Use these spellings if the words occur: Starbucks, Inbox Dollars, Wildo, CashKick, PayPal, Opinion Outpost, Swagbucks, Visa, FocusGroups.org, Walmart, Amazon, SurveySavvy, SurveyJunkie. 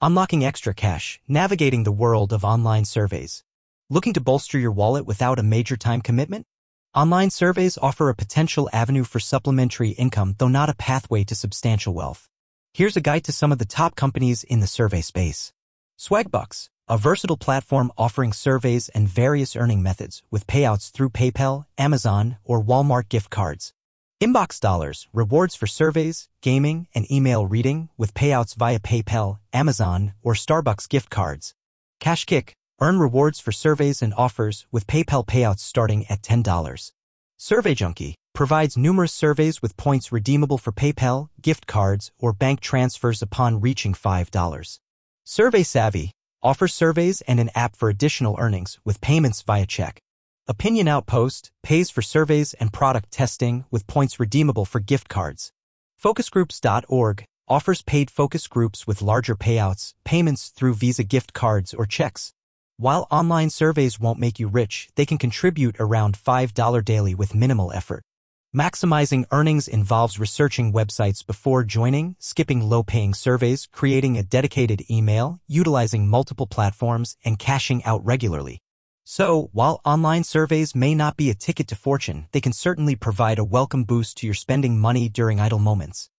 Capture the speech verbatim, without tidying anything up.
Unlocking extra cash, navigating the world of online surveys. Looking to bolster your wallet without a major time commitment? Online surveys offer a potential avenue for supplementary income, though not a pathway to substantial wealth. Here's a guide to some of the top companies in the survey space. Swagbucks, a versatile platform offering surveys and various earning methods with payouts through PayPal, Amazon, or Walmart gift cards. Inbox Dollars, rewards for surveys, gaming, and email reading with payouts via PayPal, Amazon, or Starbucks gift cards. CashKick, earn rewards for surveys and offers with PayPal payouts starting at ten dollars. SurveyJunkie provides numerous surveys with points redeemable for PayPal, gift cards, or bank transfers upon reaching five dollars. SurveySavvy offers surveys and an app for additional earnings with payments via check. Opinion Outpost pays for surveys and product testing with points redeemable for gift cards. Focus Groups dot org offers paid focus groups with larger payouts, payments through Visa gift cards or checks. While online surveys won't make you rich, they can contribute around five dollars daily with minimal effort. Maximizing earnings involves researching websites before joining, skipping low-paying surveys, creating a dedicated email, utilizing multiple platforms, and cashing out regularly. So, while online surveys may not be a ticket to fortune, they can certainly provide a welcome boost to your spending money during idle moments.